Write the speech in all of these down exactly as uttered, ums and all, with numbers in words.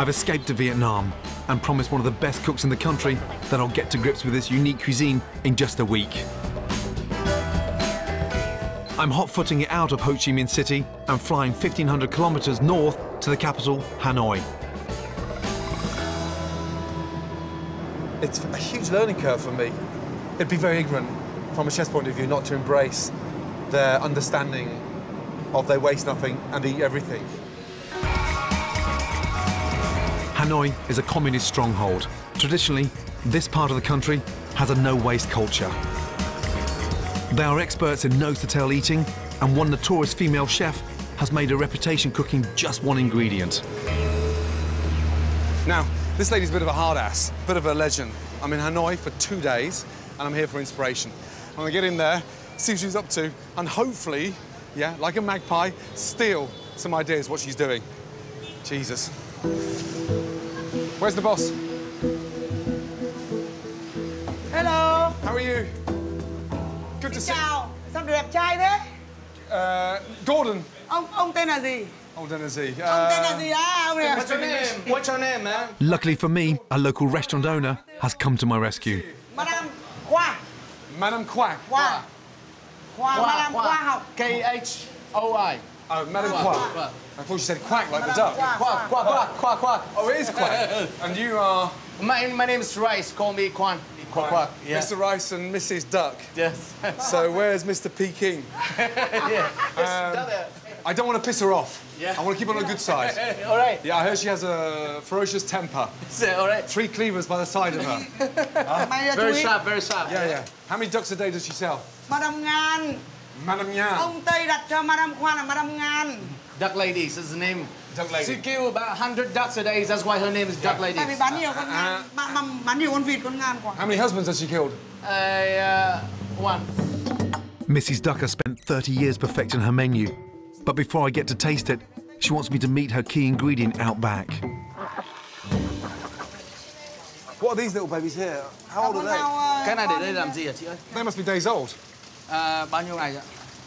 I've escaped to Vietnam and promised one of the best cooks in the country that I'll get to grips with this unique cuisine in just a week. I'm hot-footing it out of Ho Chi Minh City and flying fifteen hundred kilometers north to the capital, Hanoi. It's a huge learning curve for me. It'd be very ignorant from a chef's point of view not to embrace their understanding of they waste nothing and eat everything. Hanoi is a communist stronghold. Traditionally, this part of the country has a no-waste culture. They are experts in nose-to-tail eating, and one notorious female chef has made a reputation cooking just one ingredient. Now, this lady's a bit of a hard-ass, a bit of a legend. I'm in Hanoi for two days, and I'm here for inspiration. I'm gonna get in there, see what she's up to, and hopefully, yeah, like a magpie, steal some ideas what she's doing. Jesus. Where's the boss? Hello. How are you? Good to see you. Sao đẹp trai thế? Uh, Gordon. Ông ông tên là gì? Ông tên là gì? What's your name? What's your name, man? Luckily for me, a local restaurant owner has come to my rescue. Madame Khoi. Madame Khoi. Khoi. Madame Khoi. K H O I. Oh, Madame Khoi. I thought you said quack like the duck. Quack, quack, quack, quack, quack. Oh, it is a quack. And you are? My, my name is Rice. Call me Kwan. Quack, quack. Yeah. Mister Rice and Missus Duck. Yes. So where's Mister Peking? Yeah. Um, I don't want to piss her off. Yeah. I want to keep her on the good side. All right. Yeah, I heard she has a ferocious temper. All right. Three cleavers by the side of her. uh, very sharp, very sharp. Yeah, yeah. How many ducks a day does she sell? Madame Ngan. Madame Ngan. Ông Tây đặt cho Madame Khoi là Madame Ngan. Duck ladies is the name. Duck lady. She kill about one hundred ducks a day. That's why her name is Duck Lady. Uh, uh, how many husbands has she killed? Uh, uh, one. Missus Duck has spent thirty years perfecting her menu. But before I get to taste it, she wants me to meet her key ingredient out back. What are these little babies here? How old are they? They must be days old. Uh,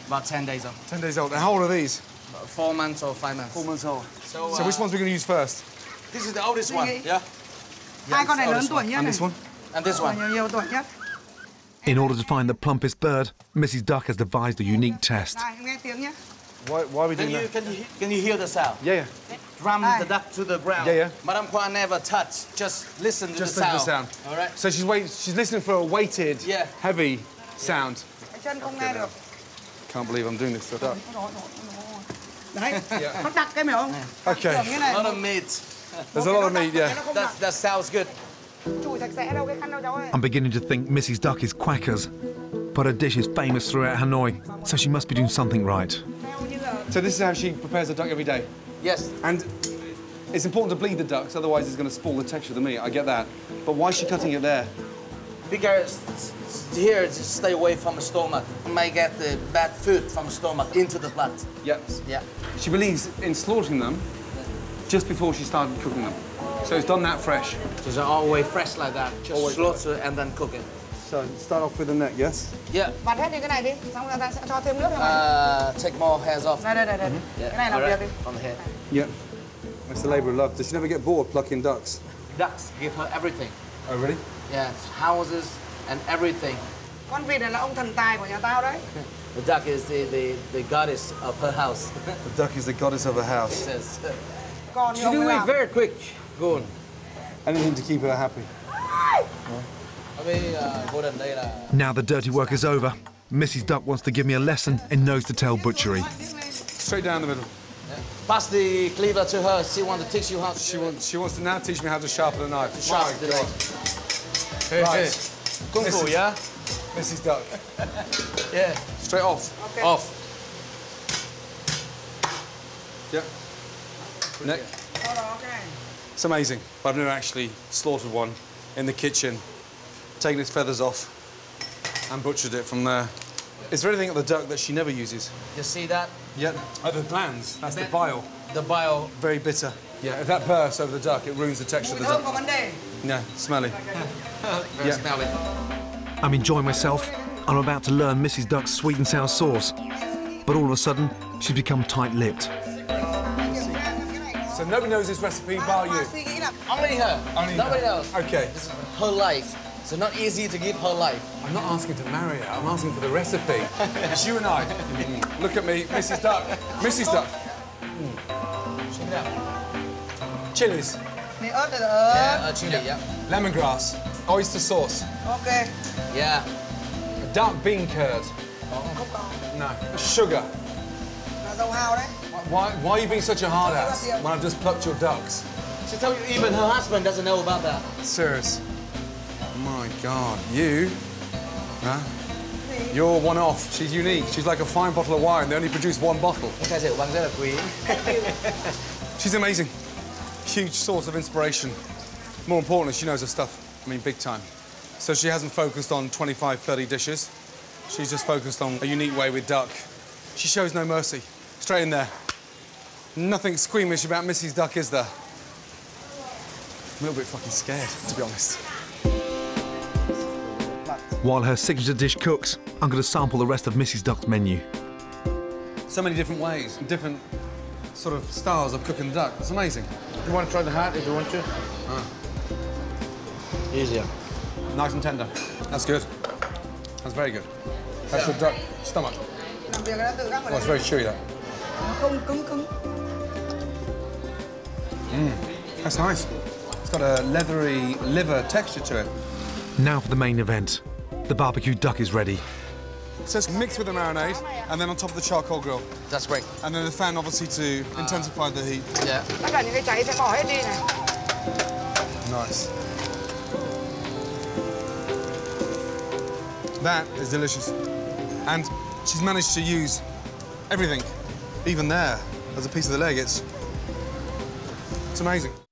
about ten days old. ten days old. And how old are these? Four months or five months. Four months old. So, uh, so which ones are we going to use first? This is the oldest one. Yeah. yeah the oldest one. And this one. And this one. In order to find the plumpest bird, Missus Duck has devised a unique test. Why, why are we doing can you, that? Can you, can you hear the sound? Yeah, yeah. Drum the duck to the ground. Yeah, yeah. Madame Khoi never touch. Just listen to Just the sound. Just listen to the sound. All right. So she's wait, she's listening for a weighted, yeah. heavy yeah. sound. Yeah. Can't believe I'm doing this to a duck. Yeah. Okay. A lot of meat. There's a lot of meat, yeah. That, that sounds good. I'm beginning to think Missus Duck is quackers, but her dish is famous throughout Hanoi, so she must be doing something right. So this is how she prepares her duck every day? Yes. And it's important to bleed the ducks, otherwise it's going to spoil the texture of the meat, I get that. But why is she cutting it there? Because here, just stay away from the stomach. You may get the bad food from the stomach into the blood. Yep. Yeah. She believes in slaughtering them just before she started cooking them. So it's done that fresh. So it's always fresh like that. Just always slaughter fresh. And then cook it. So start off with the neck, yes? Yeah. Uh, take more hairs off. No, no, no, no. Mm-hmm. Yeah. All right. From the head. Yeah. That's the labour of love. Does she never get bored plucking ducks? Ducks give her everything. Oh, really? Yes, houses and everything. The duck is the, the, the goddess of her house. The duck is the goddess of her house. Yes. She do it very quick. Go on. Anything to keep her happy. Now the dirty work is over, Missus Duck wants to give me a lesson in nose-to-tail butchery. Straight down the middle. Pass the cleaver to her. She wants to teach you how to she wants, she wants to now teach me how to sharpen a knife. Sharpen the knife. Hey, right. Hey. Kung Fu, yeah? Missus Duck. Yeah. Straight off. Okay. Off. Yeah. Neck. Oh, okay. It's amazing. But I've never actually slaughtered one in the kitchen, taken its feathers off and butchered it from there. Is there anything at the duck that she never uses? You see that? Yeah. Oh, the glands. That's the bile. The bile. Very bitter. Yeah, if that bursts over the duck, it ruins the texture of the duck. No, smelly. Very yeah. smelly. I'm enjoying myself. I'm about to learn Missus Duck's sweet and sour sauce. But all of a sudden, she's become tight-lipped. So nobody knows this recipe bar you. Only her. Only Nobody her. else. Okay. This is her life. So not easy to give her life. I'm not asking to marry her. I'm asking for the recipe. It's you and I. Look at me, Missus Duck. Missus Duck. Mm. Check it out. Chilies. Yeah, uh, chili, yeah. yeah. Lemongrass. Oyster sauce. Okay. Yeah. A dark bean curd. Oh. No. Sugar. Why, why are you being such a hard ass when I've just plucked your ducks? She told you even her husband doesn't know about that. Serious. My God, you, huh? You're one off. She's unique. She's like a fine bottle of wine. They only produce one bottle. She's amazing. Huge source of inspiration. More importantly, she knows her stuff. I mean, big time. So she hasn't focused on twenty-five, thirty dishes. She's just focused on a unique way with duck. She shows no mercy. Straight in there. Nothing squeamish about Missus Duck, is there? I'm a little bit fucking scared, to be honest. While her signature dish cooks, I'm going to sample the rest of Missus Duck's menu. So many different ways, different sort of styles of cooking duck. It's amazing. You want to try the heart if you want to? Ah. Easier. Nice and tender. That's good. That's very good. That's the duck stomach. Oh, it's very chewy, that. Mm. That's nice. It's got a leathery liver texture to it. Now for the main event. The barbecue duck is ready. So it's mixed with the marinade and then on top of the charcoal grill. That's great. And then the fan, obviously, to uh, intensify the heat. Yeah. Nice. That is delicious. And she's managed to use everything, even there, as a piece of the leg. It's, it's amazing.